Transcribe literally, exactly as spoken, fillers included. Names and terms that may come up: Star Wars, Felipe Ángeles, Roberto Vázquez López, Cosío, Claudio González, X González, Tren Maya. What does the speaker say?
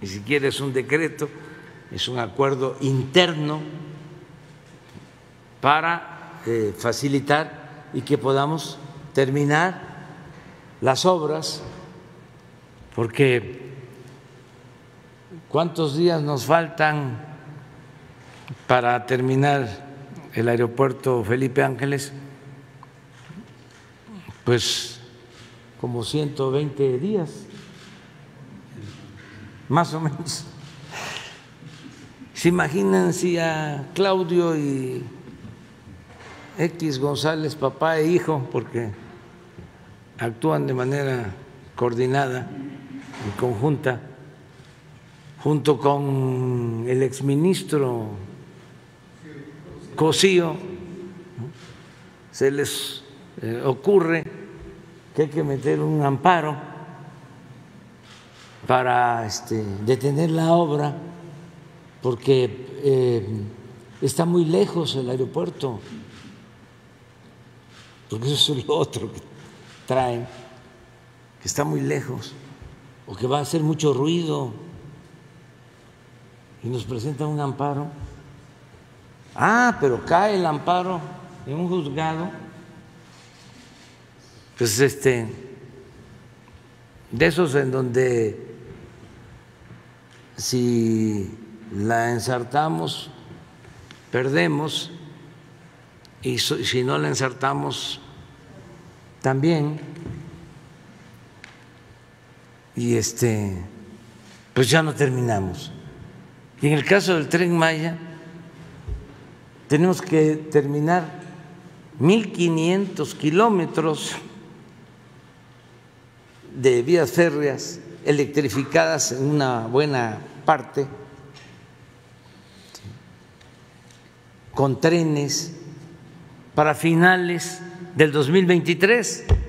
ni siquiera es un decreto, es un acuerdo interno para eh, facilitar y que podamos terminar las obras, porque ¿cuántos días nos faltan para terminar el aeropuerto Felipe Ángeles? Pues como ciento veinte días, más o menos. ¿Se imaginan si a Claudio y X González, papá e hijo, porque actúan de manera coordinada y conjunta, junto con el exministro Cosío, se les ocurre que hay que meter un amparo para este, detener la obra, porque eh, está muy lejos el aeropuerto, porque eso es lo otro que traen, que está muy lejos o que va a hacer mucho ruido, y nos presentan un amparo. Ah, pero cae el amparo en un juzgado. Pues este, de esos en donde si la ensartamos, perdemos, y si no la ensartamos, también. Y este, pues ya no terminamos. Y en el caso del Tren Maya, tenemos que terminar mil quinientos kilómetros de vías férreas electrificadas en una buena parte, con trenes, para finales del dos mil veintitrés.